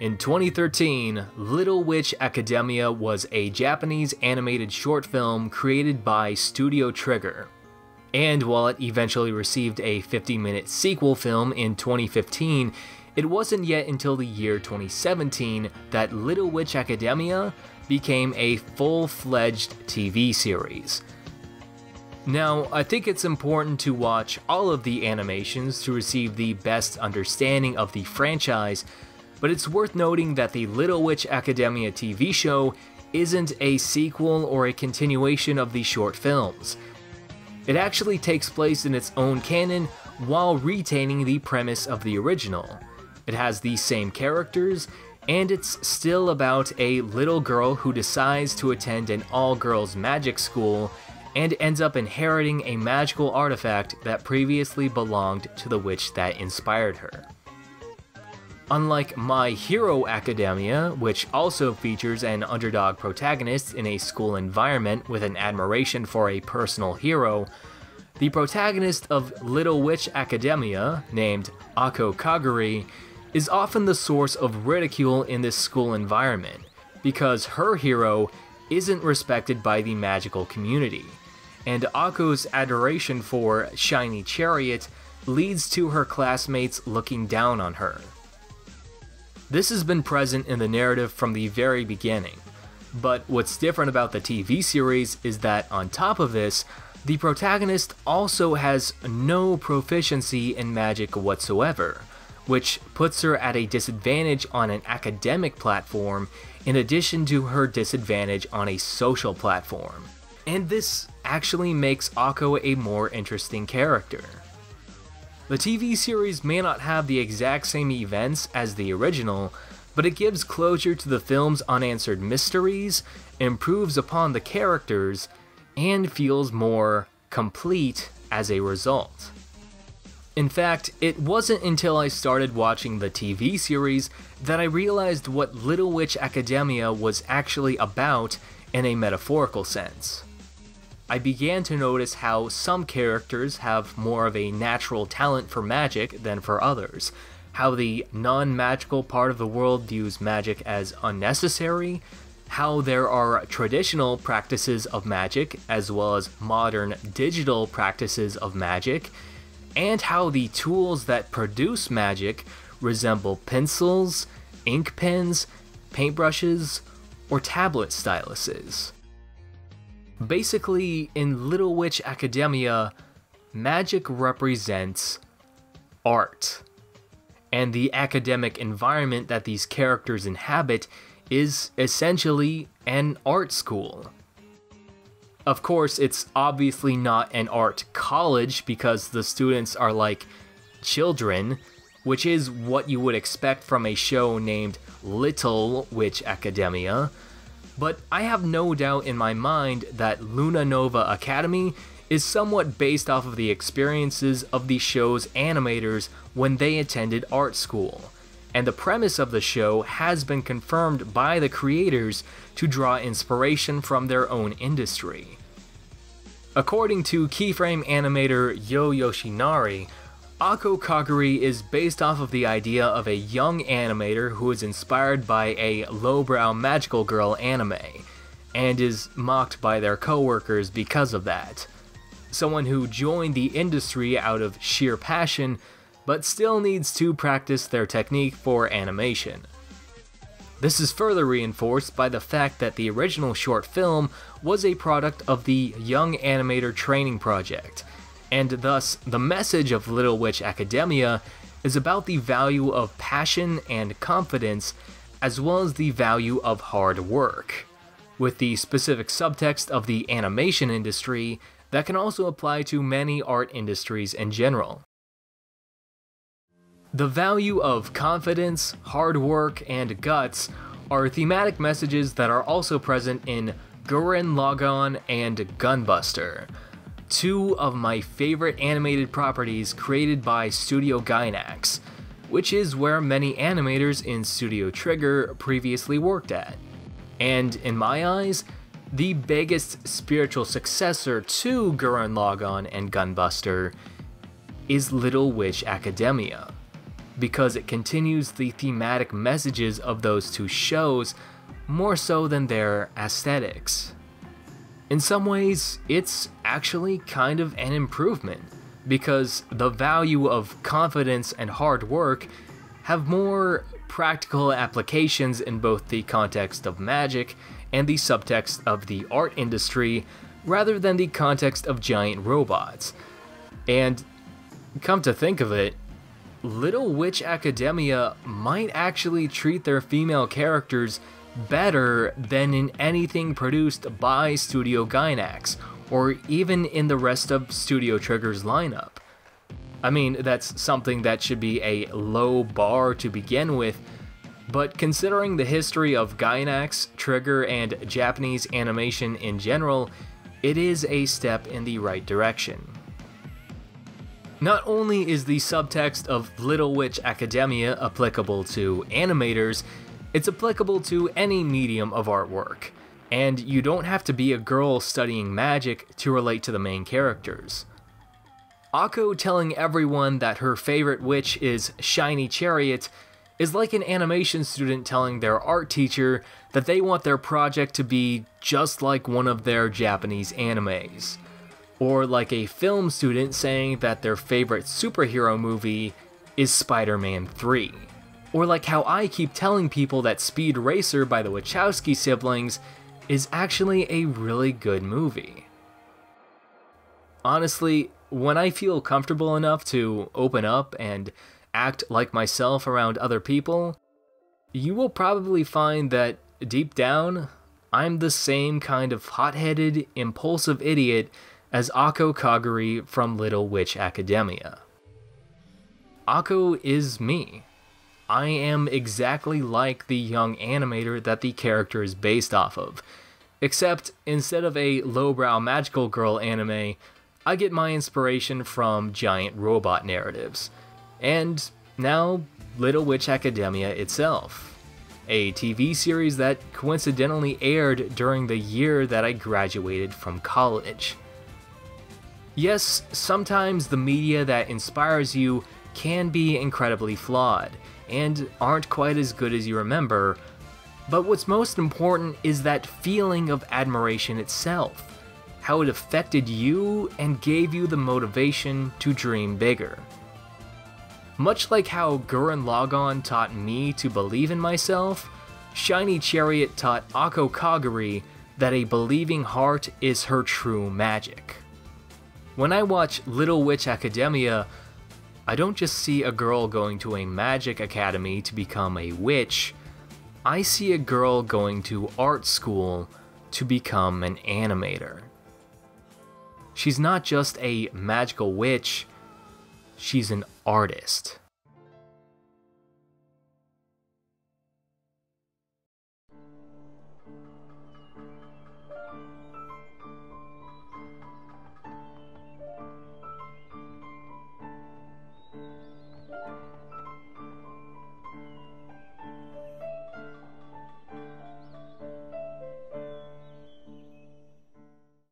In 2013, Little Witch Academia was a Japanese animated short film created by Studio Trigger. And while it eventually received a 50-minute sequel film in 2015, it wasn't yet until the year 2017 that Little Witch Academia became a full-fledged TV series. Now, I think it's important to watch all of the animations to receive the best understanding of the franchise, but it's worth noting that the Little Witch Academia TV show isn't a sequel or a continuation of the short films. It actually takes place in its own canon while retaining the premise of the original. It has the same characters, and it's still about a little girl who decides to attend an all-girls magic school and ends up inheriting a magical artifact that previously belonged to the witch that inspired her. Unlike My Hero Academia, which also features an underdog protagonist in a school environment with an admiration for a personal hero, the protagonist of Little Witch Academia, named Akko Kagari, is often the source of ridicule in this school environment, because her hero isn't respected by the magical community, and Akko's adoration for Shiny Chariot leads to her classmates looking down on her. This has been present in the narrative from the very beginning, but what's different about the TV series is that on top of this, the protagonist also has no proficiency in magic whatsoever, which puts her at a disadvantage on an academic platform in addition to her disadvantage on a social platform. And this actually makes Akko a more interesting character. The TV series may not have the exact same events as the original, but it gives closure to the film's unanswered mysteries, improves upon the characters, and feels more complete as a result. In fact, it wasn't until I started watching the TV series that I realized what Little Witch Academia was actually about in a metaphorical sense. I began to notice how some characters have more of a natural talent for magic than for others, how the non-magical part of the world views magic as unnecessary, how there are traditional practices of magic as well as modern digital practices of magic, and how the tools that produce magic resemble pencils, ink pens, paintbrushes, or tablet styluses. Basically, in Little Witch Academia, magic represents art, and the academic environment that these characters inhabit is essentially an art school. Of course, it's obviously not an art college because the students are like children, which is what you would expect from a show named Little Witch Academia. But I have no doubt in my mind that Luna Nova Academy is somewhat based off of the experiences of the show's animators when they attended art school, and the premise of the show has been confirmed by the creators to draw inspiration from their own industry. According to keyframe animator Yoh Yoshinari, Akko Kagari is based off of the idea of a young animator who is inspired by a lowbrow magical girl anime, and is mocked by their coworkers because of that. Someone who joined the industry out of sheer passion, but still needs to practice their technique for animation. This is further reinforced by the fact that the original short film was a product of the Young Animator Training Project, and thus, the message of Little Witch Academia is about the value of passion and confidence, as well as the value of hard work, with the specific subtext of the animation industry that can also apply to many art industries in general. The value of confidence, hard work, and guts are thematic messages that are also present in Gurren Lagann and Gunbuster, two of my favorite animated properties created by Studio Gainax, which is where many animators in Studio Trigger previously worked at. And in my eyes, the biggest spiritual successor to Gurren Lagann and Gunbuster is Little Witch Academia, because it continues the thematic messages of those two shows more so than their aesthetics. In some ways, it's actually kind of an improvement, because the value of confidence and hard work have more practical applications in both the context of magic and the subtext of the art industry, rather than the context of giant robots. And come to think of it, Little Witch Academia might actually treat their female characters better than in anything produced by Studio Gainax, or even in the rest of Studio Trigger's lineup. I mean, that's something that should be a low bar to begin with, but considering the history of Gainax, Trigger, and Japanese animation in general, it is a step in the right direction. Not only is the subtext of Little Witch Academia applicable to animators, it's applicable to any medium of artwork, and you don't have to be a girl studying magic to relate to the main characters. Akko telling everyone that her favorite witch is Shiny Chariot is like an animation student telling their art teacher that they want their project to be just like one of their Japanese animes, or like a film student saying that their favorite superhero movie is Spider-Man 3. Or like how I keep telling people that Speed Racer by the Wachowski siblings is actually a really good movie. Honestly, when I feel comfortable enough to open up and act like myself around other people, you will probably find that, deep down, I'm the same kind of hot-headed, impulsive idiot as Akko Kagari from Little Witch Academia. Akko is me. I am exactly like the young animator that the character is based off of, except instead of a lowbrow magical girl anime, I get my inspiration from giant robot narratives, and now Little Witch Academia itself, a TV series that coincidentally aired during the year that I graduated from college. Yes, sometimes the media that inspires you can be incredibly flawed, and aren't quite as good as you remember, but what's most important is that feeling of admiration itself, how it affected you and gave you the motivation to dream bigger. Much like how Gurren Lagann taught me to believe in myself, Shiny Chariot taught Akko Kagari that a believing heart is her true magic. When I watch Little Witch Academia, I don't just see a girl going to a magic academy to become a witch, I see a girl going to art school to become an animator. She's not just a magical witch, she's an artist.